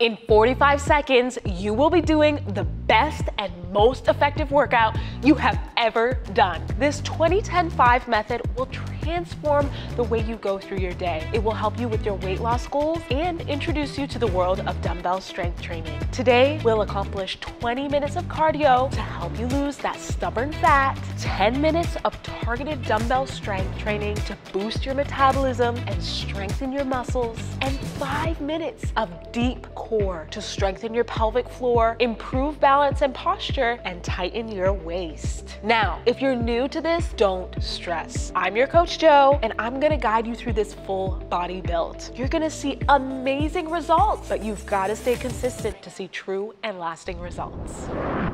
In 45 seconds, you will be doing the best and most effective workout you have ever done. This 20-10-5 method will transform the way you go through your day. It will help you with your weight loss goals and introduce you to the world of dumbbell strength training. Today, we'll accomplish 20 minutes of cardio to help you lose that stubborn fat, 10 minutes of targeted dumbbell strength training to boost your metabolism and strengthen your muscles, and 5 minutes of deep core to strengthen your pelvic floor, improve balance and posture, and tighten your waist. Now, if you're new to this, don't stress. I'm your coach, Jo, and I'm gonna guide you through this full body build. You're gonna see amazing results, but you've gotta stay consistent to see true and lasting results.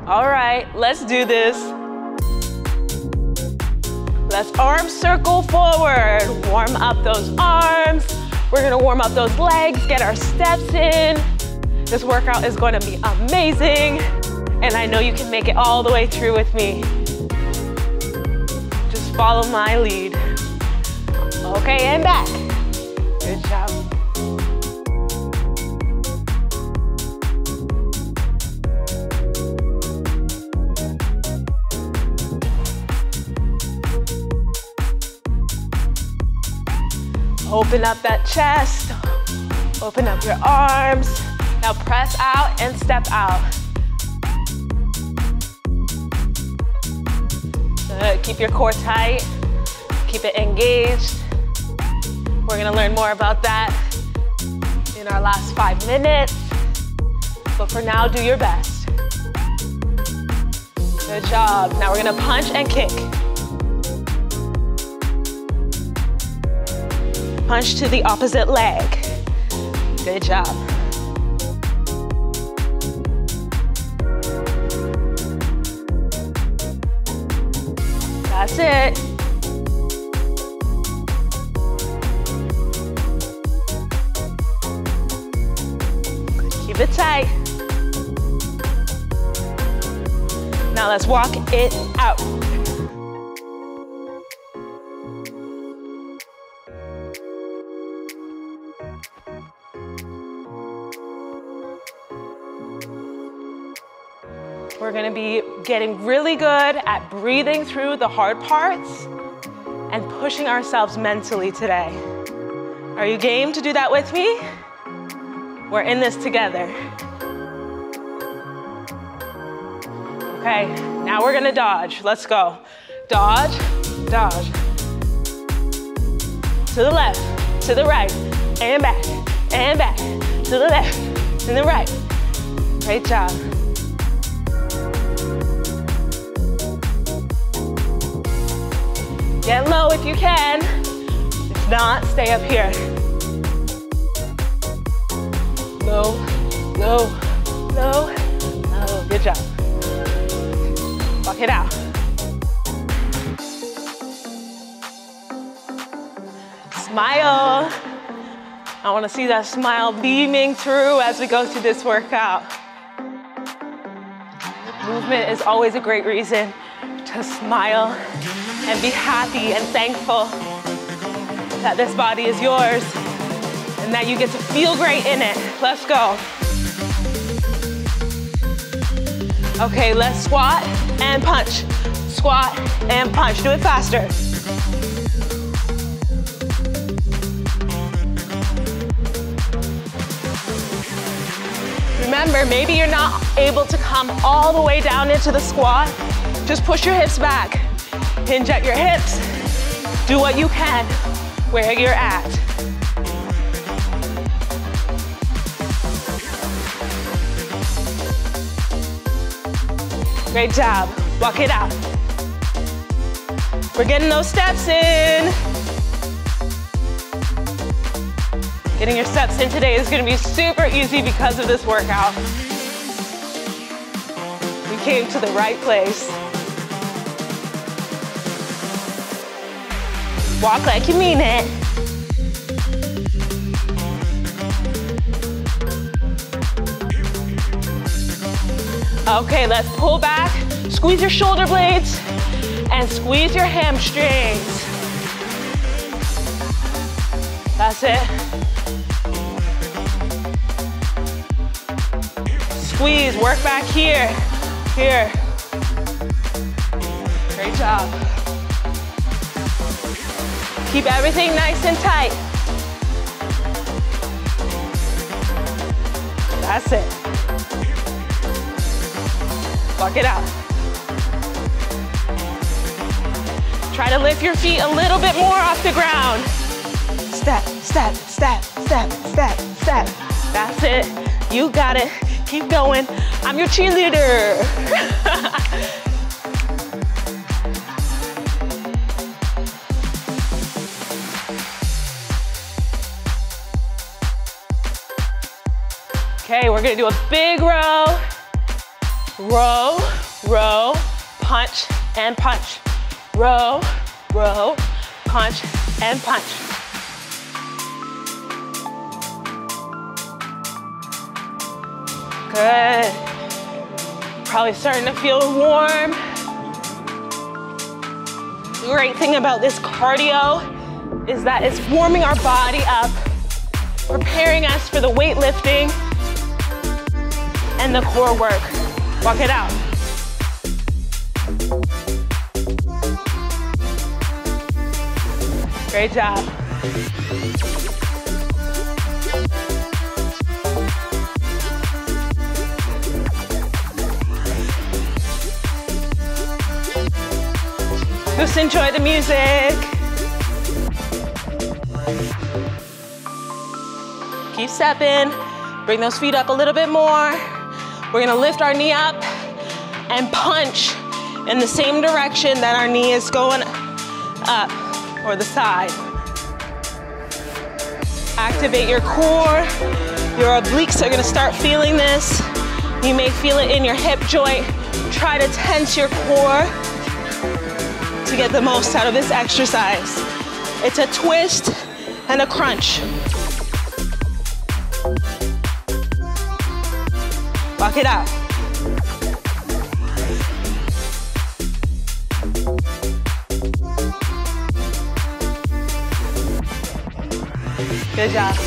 All right, let's do this. Let's arm circle forward. Warm up those arms. We're gonna warm up those legs, get our steps in. This workout is gonna be amazing, and I know you can make it all the way through with me. Just follow my lead. Okay, and back. Good job. Open up that chest. Open up your arms. Now press out and step out. Good. Keep your core tight. Keep it engaged. We're gonna learn more about that in our last 5 minutes. But for now, do your best. Good job. Now we're gonna punch and kick. Punch to the opposite leg. Good job. That's it. Keep it tight. Now let's walk it out. We're gonna be getting really good at breathing through the hard parts and pushing ourselves mentally today. Are you game to do that with me? We're in this together. Okay, now we're gonna dodge. Let's go. Dodge, dodge. To the left, to the right, and back, to the left, to the right. Great job. Get low if you can. If not, stay up here. Low, low, low, low. Good job. Walk it out. Smile. I want to see that smile beaming through as we go through this workout. Movement is always a great reason to smile and be happy and thankful that this body is yours, and that you get to feel great in it. Let's go. Okay, let's squat and punch. Squat and punch. Do it faster. Remember, maybe you're not able to come all the way down into the squat. Just push your hips back. Hinge at your hips. Do what you can where you're at. Great job. Walk it out. We're getting those steps in. Getting your steps in today is going to be super easy because of this workout. We came to the right place. Walk like you mean it. Okay, let's pull back, squeeze your shoulder blades, and squeeze your hamstrings. That's it. squeeze, work back here, here. Great job. Keep everything nice and tight. That's it. Walk it out. Try to lift your feet a little bit more off the ground. Step, step, step, step, step, step. That's it. You got it. Keep going. I'm your cheerleader. Okay, we're gonna do a big row. Row, row, punch and punch. Row, row, punch and punch. Good. Probably starting to feel warm. The great thing about this cardio is that it's warming our body up, preparing us for the weightlifting and the core work. Walk it out. Great job. Just enjoy the music. Keep stepping. Bring those feet up a little bit more. We're gonna lift our knee up and punch in the same direction that our knee is going up, or the side. Activate your core. Your obliques are gonna start feeling this. You may feel it in your hip joint. Try to tense your core to get the most out of this exercise. It's a twist and a crunch. Walk it out. Good job.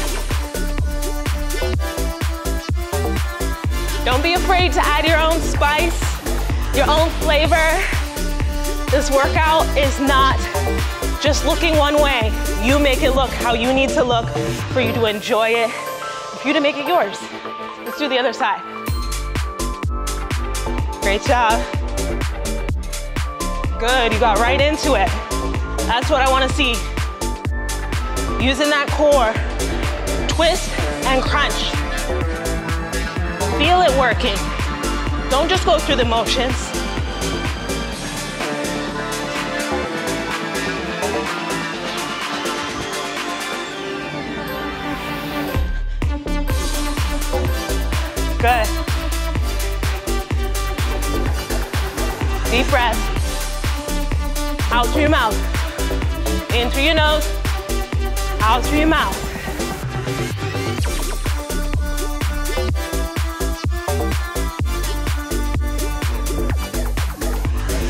Don't be afraid to add your own spice, your own flavor. This workout is not just looking one way. You make it look how you need to look for you to enjoy it, for you to make it yours. Let's do the other side. Great job. Good, you got right into it. That's what I wanna see. Using that core, twist and crunch. Feel it working. Don't just go through the motions. Good. Deep breath. Out through your mouth. In through your nose. Out through your mouth.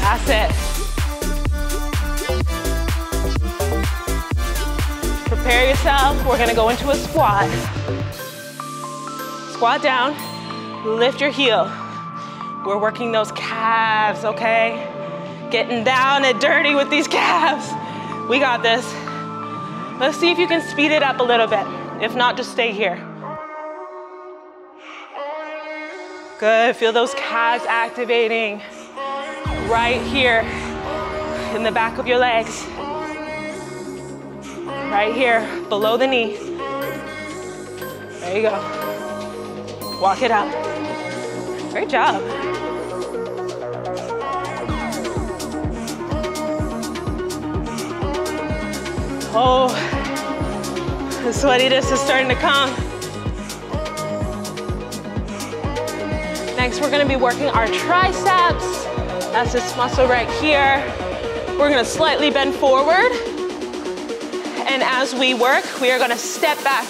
That's it. Prepare yourself. We're gonna go into a squat. Squat down. Lift your heel. We're working those calves, okay? Getting down and dirty with these calves. We got this. Let's see if you can speed it up a little bit. If not, just stay here. Good, feel those calves activating right here in the back of your legs. Right here, below the knee. There you go. Walk it out. Great job. Oh, the sweatiness is starting to come. Next, we're gonna be working our triceps. That's this muscle right here. We're gonna slightly bend forward. And as we work, we are gonna step back,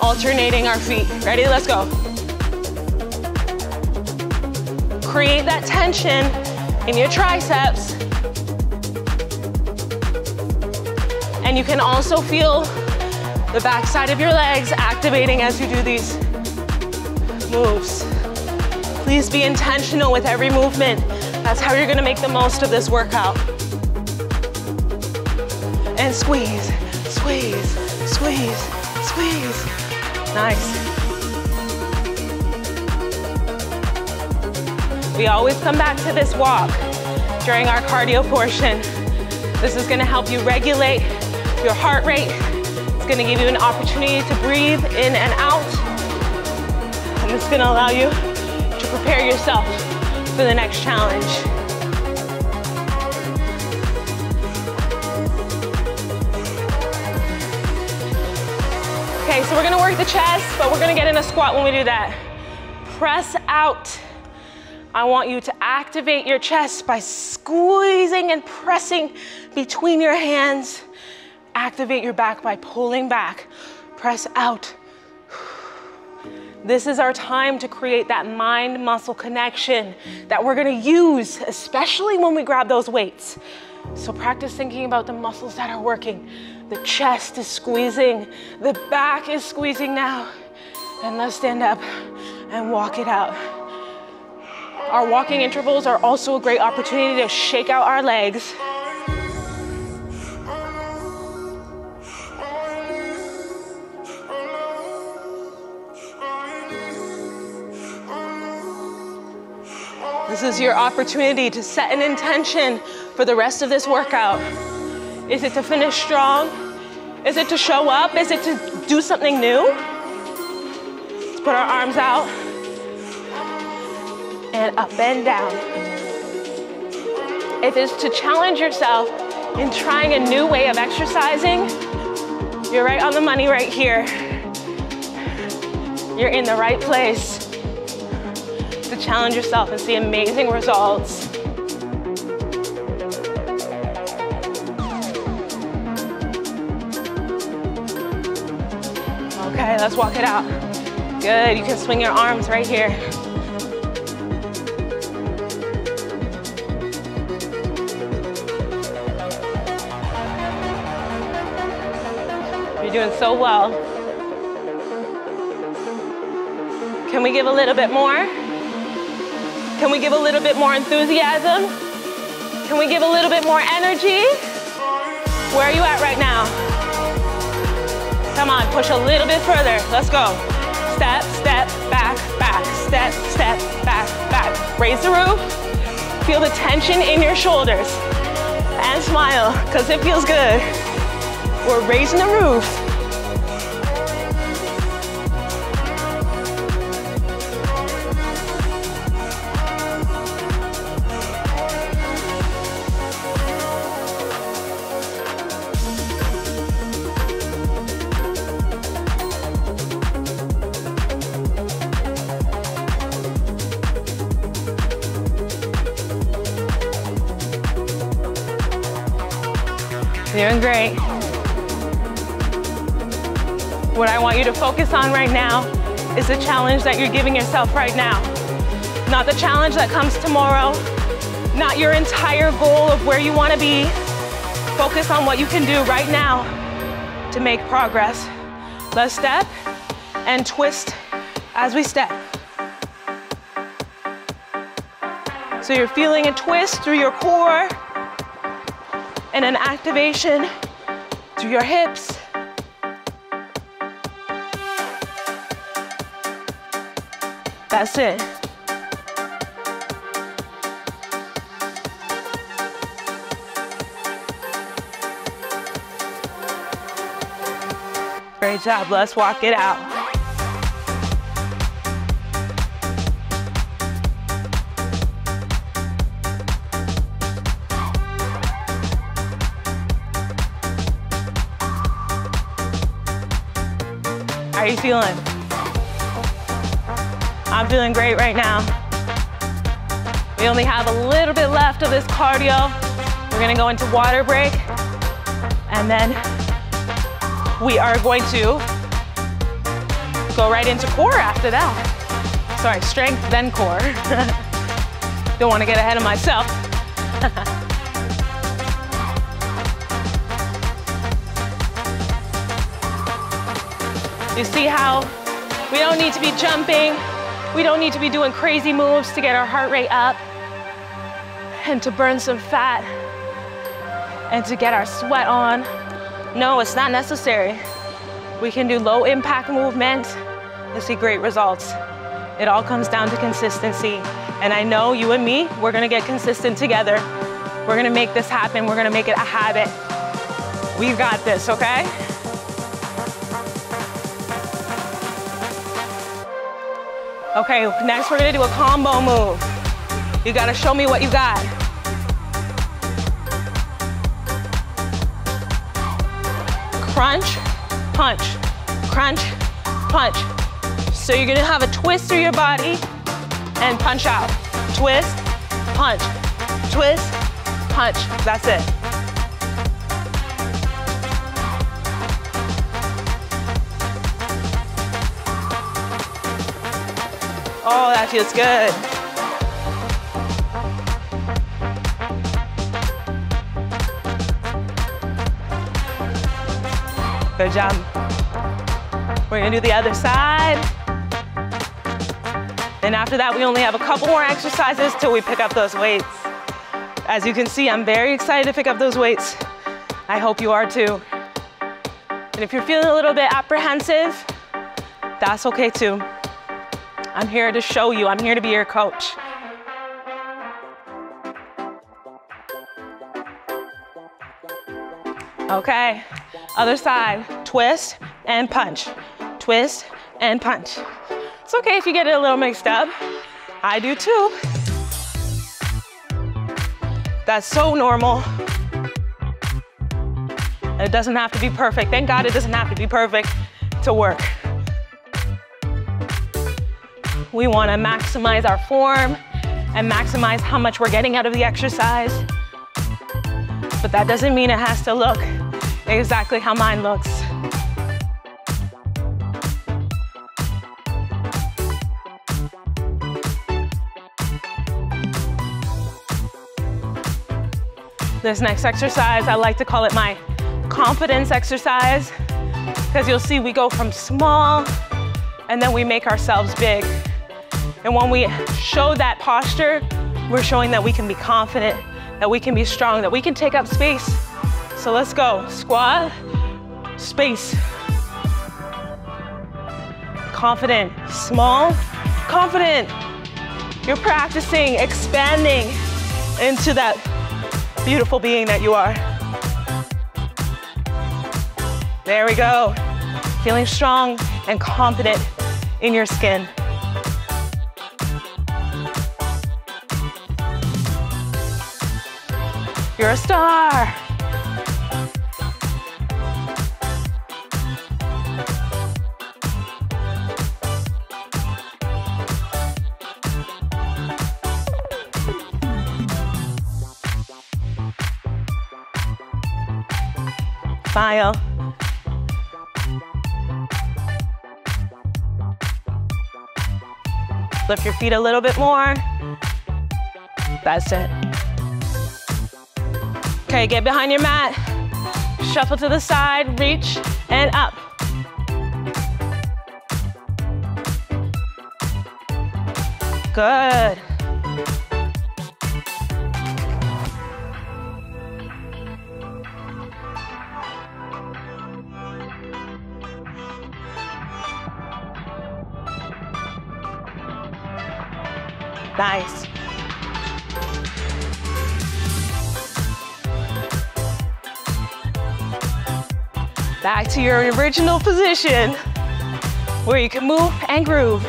alternating our feet. Ready? Let's go. Create that tension in your triceps. And you can also feel the backside of your legs activating as you do these moves. Please be intentional with every movement. That's how you're gonna make the most of this workout. And squeeze, squeeze, squeeze, squeeze. Nice. We always come back to this walk during our cardio portion. This is gonna help you regulate your heart rate. It's gonna give you an opportunity to breathe in and out. And it's gonna allow you to prepare yourself for the next challenge. Okay, so we're gonna work the chest, but we're gonna get in a squat when we do that. Press out. I want you to activate your chest by squeezing and pressing between your hands. Activate your back by pulling back. Press out. This is our time to create that mind-muscle connection that we're gonna use, especially when we grab those weights. So practice thinking about the muscles that are working. The chest is squeezing, the back is squeezing now. And let's stand up and walk it out. Our walking intervals are also a great opportunity to shake out our legs. This is your opportunity to set an intention for the rest of this workout. Is it to finish strong? Is it to show up? Is it to do something new? Let's put our arms out. And up and down. If it's to challenge yourself in trying a new way of exercising, you're right on the money right here. You're in the right place to challenge yourself and see amazing results. Okay, let's walk it out. Good, you can swing your arms right here. You're doing so well. Can we give a little bit more? Can we give a little bit more enthusiasm? Can we give a little bit more energy? Where are you at right now? Come on, push a little bit further. Let's go. Step, step, back, back. Step, step, back, back. Raise the roof. Feel the tension in your shoulders. And smile, because it feels good. We're raising the roof. Doing great. What I want you to focus on right now is the challenge that you're giving yourself right now. Not the challenge that comes tomorrow, not your entire goal of where you want to be. Focus on what you can do right now to make progress. Let's step and twist as we step. So you're feeling a twist through your core and an activation through your hips. That's it. Great job. Let's walk it out. How are you feeling? I'm feeling great right now. We only have a little bit left of this cardio. We're gonna go into water break, and then we are going to go right into core after that. Sorry, strength, then core. Don't wanna get ahead of myself. You see how we don't need to be jumping. We don't need to be doing crazy moves to get our heart rate up and to burn some fat and to get our sweat on. No, it's not necessary. We can do low impact movement and see great results. It all comes down to consistency. And I know you and me, we're gonna get consistent together. We're gonna make this happen. We're gonna make it a habit. We've got this, okay? Okay, next we're gonna do a combo move. You gotta show me what you got. Crunch, punch, crunch, punch. So you're gonna have a twist through your body and punch out. Twist, punch, twist, punch. That's it. Oh, that feels good. Good job. We're gonna do the other side. And after that, we only have a couple more exercises till we pick up those weights. As you can see, I'm very excited to pick up those weights. I hope you are too. And if you're feeling a little bit apprehensive, that's okay too. I'm here to show you. I'm here to be your coach. Okay, other side, twist and punch. Twist and punch. It's okay if you get it a little mixed up. I do too. That's so normal. And it doesn't have to be perfect. Thank God it doesn't have to be perfect to work. We want to maximize our form and maximize how much we're getting out of the exercise. But that doesn't mean it has to look exactly how mine looks. This next exercise, I like to call it my confidence exercise, because you'll see we go from small and then we make ourselves big. And when we show that posture, we're showing that we can be confident, that we can be strong, that we can take up space. So let's go. Squat, space. Confident, small, confident. You're practicing, expanding into that beautiful being that you are. There we go. Feeling strong and confident in your skin. You're a star. Smile. Lift your feet a little bit more. That's it. Okay, get behind your mat, shuffle to the side, reach, and up. Good. Nice. Back to your original position where you can move and groove.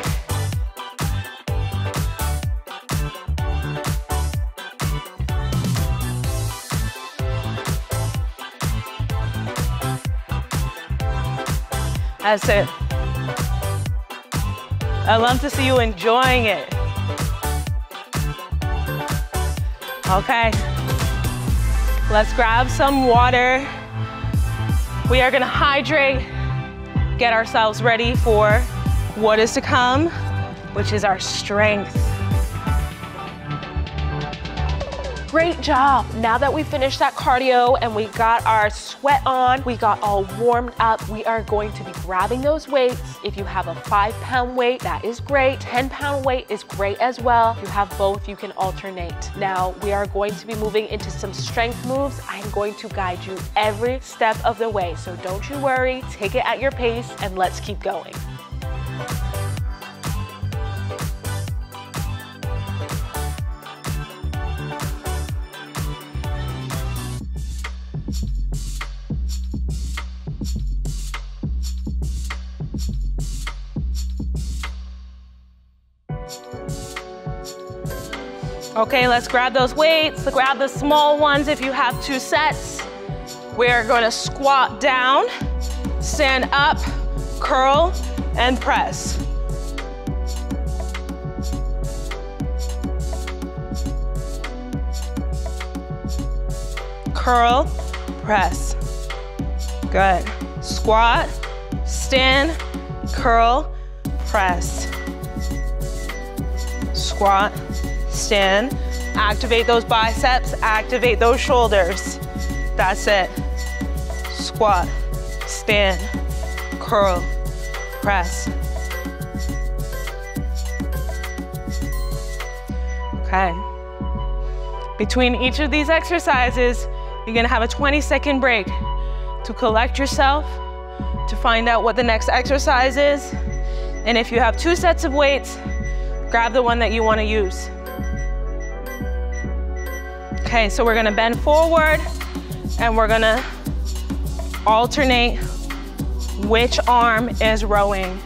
That's it. I love to see you enjoying it. Okay, let's grab some water. We are gonna hydrate, get ourselves ready for what is to come, which is our strength. Great job. Now that we finished that cardio and we got our sweat on, we got all warmed up, we are going to be grabbing those weights. If you have a 5-pound weight, that is great. 10-pound weight is great as well. If you have both, you can alternate. Now we are going to be moving into some strength moves. I'm going to guide you every step of the way, so don't you worry. Take it at your pace and let's keep going. Okay, let's grab those weights. Grab the small ones if you have 2 sets. We're gonna squat down, stand up, curl, and press. Curl, press. Good. Squat, stand, curl, press. Squat, stand, activate those biceps, activate those shoulders. That's it. Squat, stand, curl, press. Okay. Between each of these exercises, you're gonna have a 20-second break to collect yourself, to find out what the next exercise is. And if you have 2 sets of weights, grab the one that you wanna use. Okay, so we're gonna bend forward and we're gonna alternate which arm is rowing.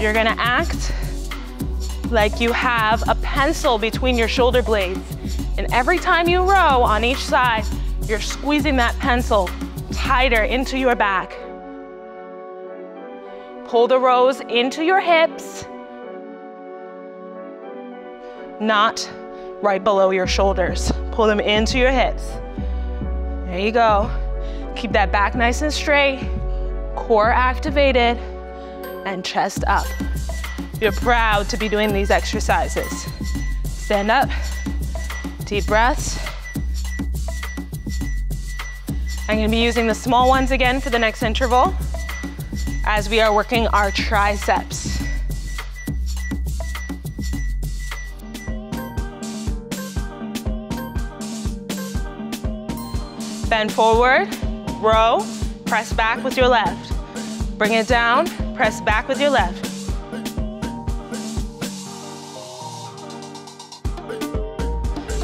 You're gonna act like you have a pencil between your shoulder blades. And every time you row on each side, you're squeezing that pencil tighter into your back. Pull the rows into your hips, not right below your shoulders. Pull them into your hips. There you go. Keep that back nice and straight, core activated, and chest up. You're proud to be doing these exercises. Stand up, deep breaths. I'm gonna be using the small ones again for the next interval as we are working our triceps. Bend forward, row, press back with your left. Bring it down, press back with your left.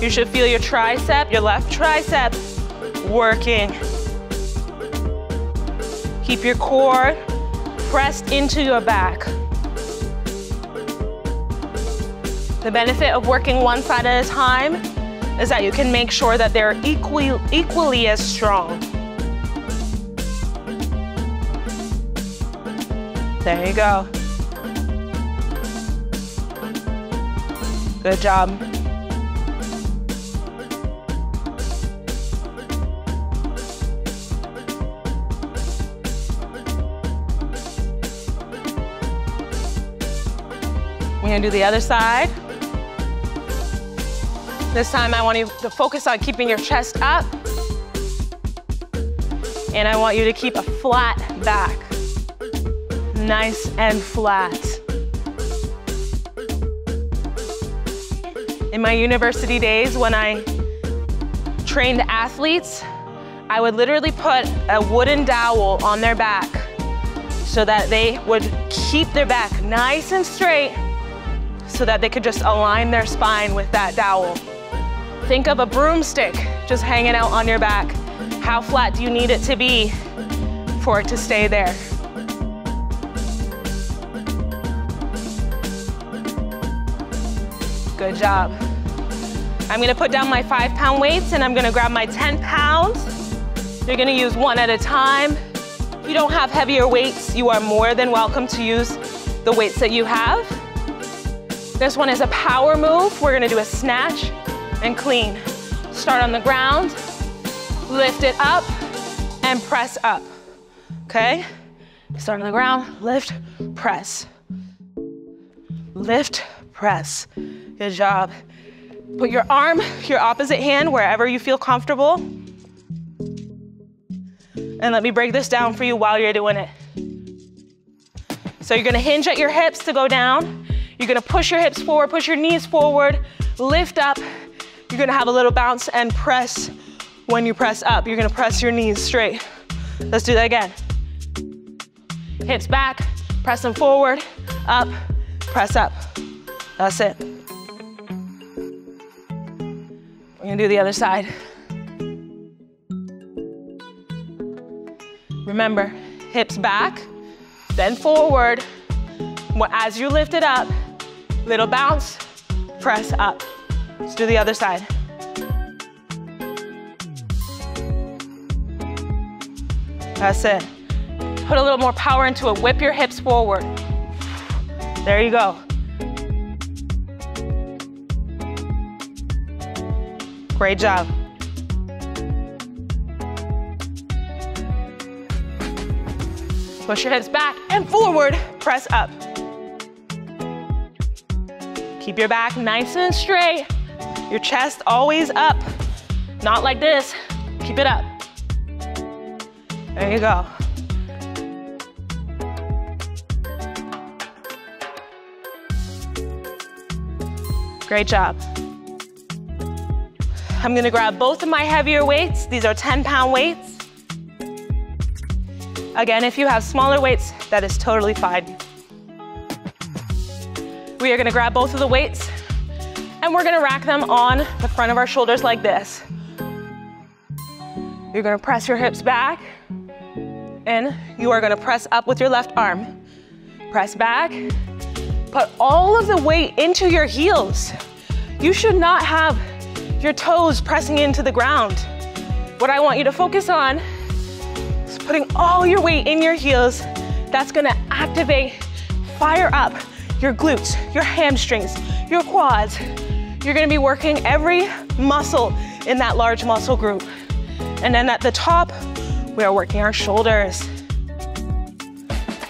You should feel your tricep, your left tricep, working. Keep your core pressed into your back. The benefit of working one side at a time is that you can make sure that they're equally as strong. There you go. Good job. We're gonna do the other side. This time I want you to focus on keeping your chest up, and I want you to keep a flat back. Nice and flat. In my university days, when I trained athletes, I would literally put a wooden dowel on their back so that they would keep their back nice and straight so that they could just align their spine with that dowel. Think of a broomstick just hanging out on your back. How flat do you need it to be for it to stay there? Good job. I'm gonna put down my 5-pound weights and I'm gonna grab my 10 pounds. You're gonna use one at a time. If you don't have heavier weights, you are more than welcome to use the weights that you have. This one is a power move. We're gonna do a snatch and clean. Start on the ground, lift it up, and press up, okay? Start on the ground, lift, press. Lift, press, good job. Put your arm, your opposite hand, wherever you feel comfortable. And let me break this down for you while you're doing it. So you're gonna hinge at your hips to go down. You're gonna push your hips forward, push your knees forward, lift up. You're gonna have a little bounce and press. When you press up, you're gonna press your knees straight. Let's do that again. Hips back, press them forward, up, press up. That's it. We're gonna do the other side. Remember, hips back, then forward. As you lift it up, little bounce, press up. Let's do the other side. That's it. Put a little more power into it. Whip your hips forward. There you go. Great job. Push your hips back and forward, press up. Keep your back nice and straight. Your chest always up. Not like this, keep it up. There you go. Great job. I'm gonna grab both of my heavier weights. These are 10-pound weights. Again, if you have smaller weights, that is totally fine. We are gonna grab both of the weights and we're gonna rack them on the front of our shoulders like this. You're gonna press your hips back and you are gonna press up with your left arm. Press back, put all of the weight into your heels. You should not have your toes pressing into the ground. What I want you to focus on is putting all your weight in your heels. That's gonna activate, fire up your glutes, your hamstrings, your quads. You're gonna be working every muscle in that large muscle group. And then at the top, we are working our shoulders.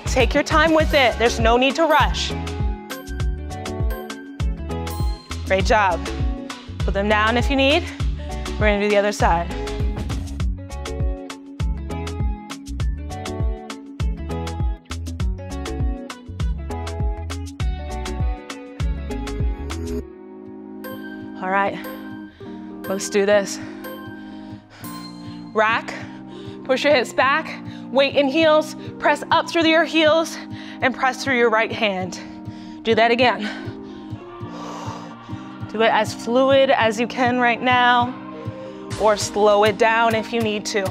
Take your time with it. There's no need to rush. Great job. Put them down if you need. We're gonna do the other side. All right, let's do this. Rack, push your hips back, weight in heels, press up through your heels, and press through your right hand. Do that again. Do it as fluid as you can right now, or slow it down if you need to.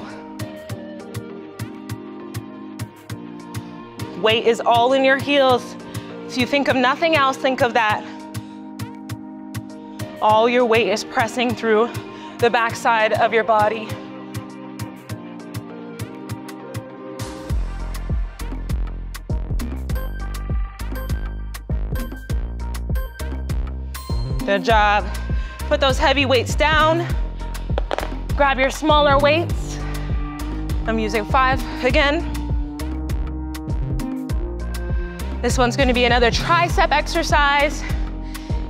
Weight is all in your heels. If you think of nothing else, think of that. All your weight is pressing through the backside of your body. Good job. Put those heavy weights down. Grab your smaller weights. I'm using 5 again. This one's gonna be another tricep exercise,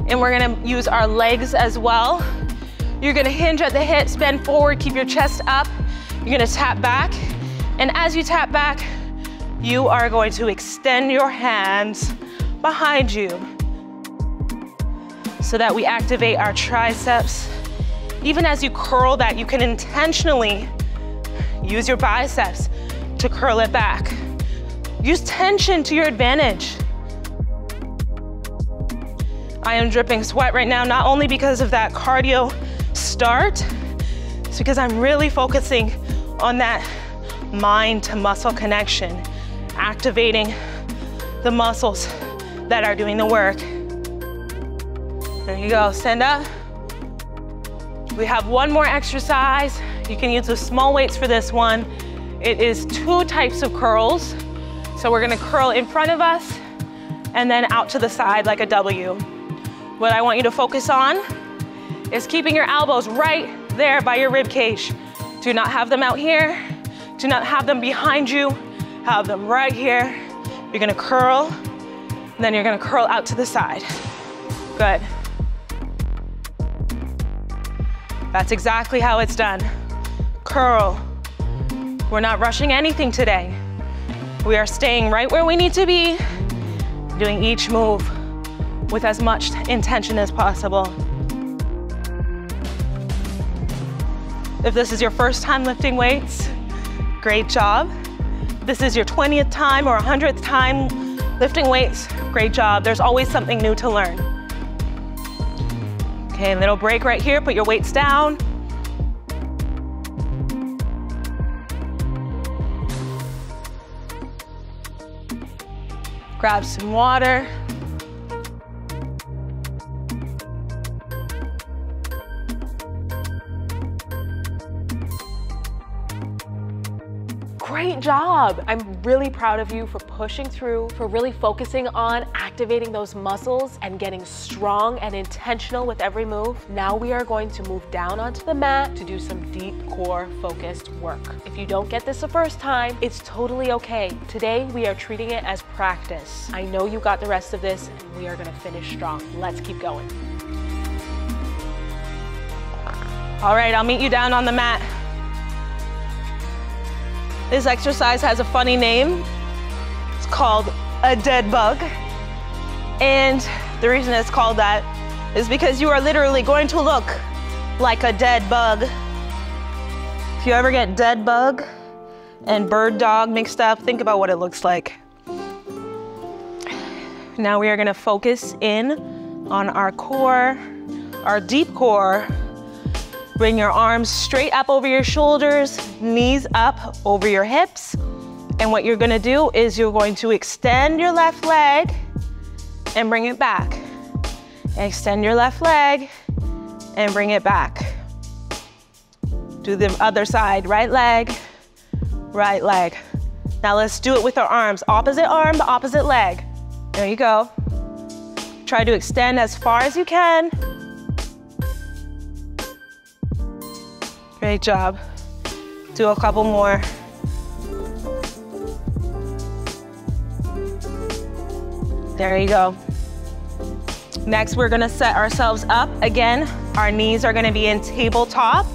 and we're gonna use our legs as well. You're gonna hinge at the hips, bend forward, keep your chest up. You're gonna tap back, and as you tap back, you are going to extend your hands behind you, so that we activate our triceps. Even as you curl that, you can intentionally use your biceps to curl it back. Use tension to your advantage. I am dripping sweat right now, not only because of that cardio start, it's because I'm really focusing on that mind to muscle connection, activating the muscles that are doing the work. There you go, stand up. We have one more exercise. You can use the small weights for this one. It is 2 types of curls. So we're gonna curl in front of us and then out to the side like a W. What I want you to focus on is keeping your elbows right there by your rib cage. Do not have them out here. Do not have them behind you. Have them right here. You're gonna curl, and then you're gonna curl out to the side. Good. That's exactly how it's done. Curl. We're not rushing anything today. We are staying right where we need to be, doing each move with as much intention as possible. If this is your first time lifting weights, great job. If this is your 20th time or 100th time lifting weights, great job. There's always something new to learn. Okay, little break right here. Put your weights down. Grab some water. Great job. I'm really proud of you for pushing through, for really focusing on activating those muscles and getting strong and intentional with every move. Now we are going to move down onto the mat to do some deep core focused work. If you don't get this the first time, it's totally okay. Today we are treating it as practice. I know you got the rest of this and we are going to finish strong. Let's keep going. All right, I'll meet you down on the mat. This exercise has a funny name. It's called a dead bug. And the reason it's called that is because you are literally going to look like a dead bug. If you ever get dead bug and bird dog mixed up, think about what it looks like. Now we are gonna focus in on our core, our deep core. Bring your arms straight up over your shoulders, knees up over your hips. And what you're gonna do is you're going to extend your left leg and bring it back. Extend your left leg and bring it back. Do the other side, right leg, right leg. Now let's do it with our arms. Opposite arm, opposite leg. There you go. Try to extend as far as you can. Great job. Do a couple more. There you go. Next, we're gonna set ourselves up. Again, our knees are gonna be in tabletop.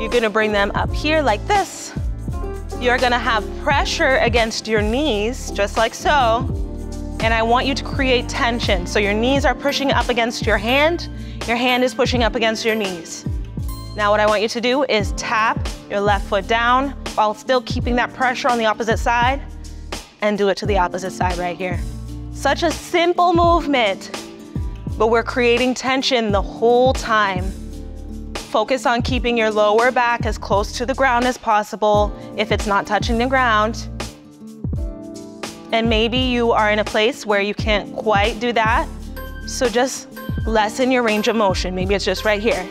You're gonna bring them up here like this. You're gonna have pressure against your knees, just like so. And I want you to create tension. So your knees are pushing up against your hand is pushing up against your knees. Now what I want you to do is tap your left foot down while still keeping that pressure on the opposite side and do it to the opposite side right here. Such a simple movement, but we're creating tension the whole time. Focus on keeping your lower back as close to the ground as possible if it's not touching the ground. And maybe you are in a place where you can't quite do that, so just lessen your range of motion. Maybe it's just right here.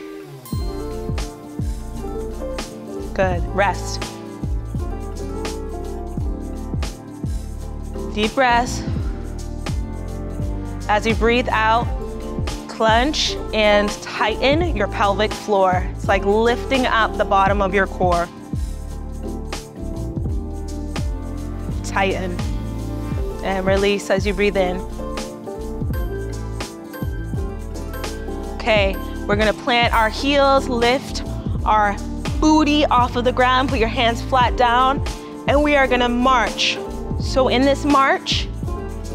Good, rest. Deep breath. As you breathe out, clench and tighten your pelvic floor. It's like lifting up the bottom of your core. Tighten and release as you breathe in. Okay, we're gonna plant our heels, lift our booty off of the ground, put your hands flat down, and we are gonna march. So in this march,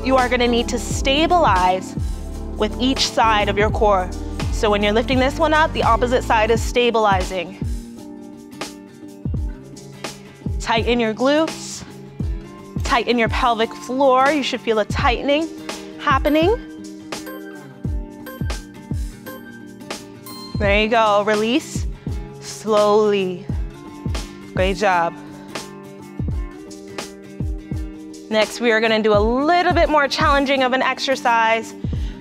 you are gonna need to stabilize with each side of your core. So when you're lifting this one up, the opposite side is stabilizing. Tighten your glutes, tighten your pelvic floor. You should feel a tightening happening. There you go, release. Slowly. Great job. Next, we are going to do a little bit more challenging of an exercise.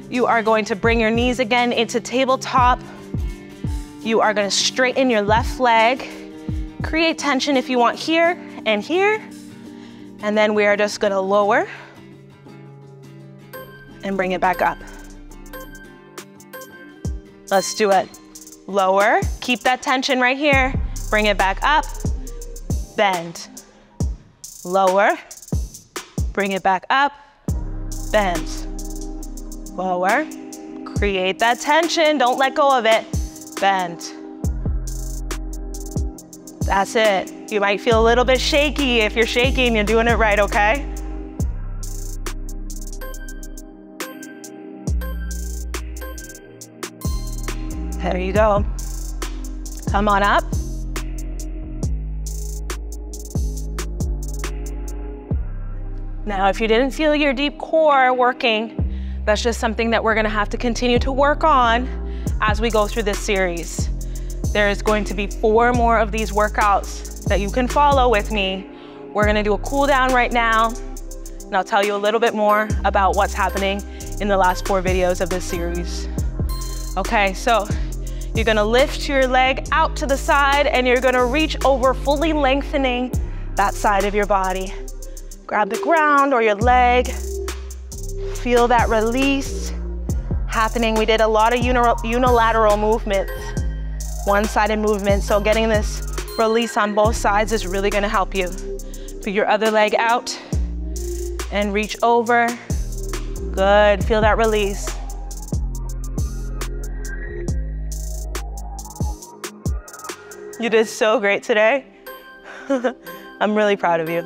You are going to bring your knees again into tabletop. You are going to straighten your left leg. Create tension if you want here and here. And then we are just going to lower and bring it back up. Let's do it. Lower, keep that tension right here, bring it back up, bend. Lower, bring it back up, bend. Lower, create that tension, don't let go of it, bend. That's it. You might feel a little bit shaky. If you're shaking, you're doing it right, okay? There you go. Come on up. Now, if you didn't feel your deep core working, that's just something that we're gonna have to continue to work on as we go through this series. There is going to be 4 more of these workouts that you can follow with me. We're gonna do a cool down right now, and I'll tell you a little bit more about what's happening in the last 4 videos of this series. Okay, so you're gonna lift your leg out to the side and you're gonna reach over, fully lengthening that side of your body. Grab the ground or your leg, feel that release happening. We did a lot of unilateral movements, one-sided movement. So getting this release on both sides is really gonna help you. Put your other leg out and reach over. Good, feel that release. You did so great today. I'm really proud of you.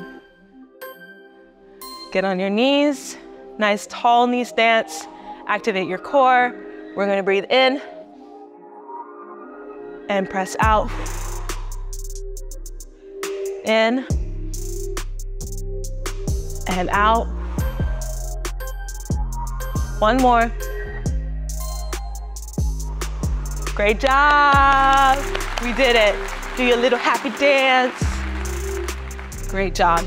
Get on your knees, nice tall knee stance. Activate your core. We're gonna breathe in and press out. In and out. One more. Great job. We did it. Do your little happy dance. Great job.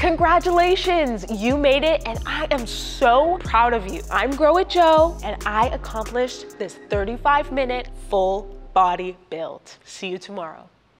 Congratulations, you made it, and I am so proud of you. I'm Grow With Jo, and I accomplished this 35-minute full body build. See you tomorrow.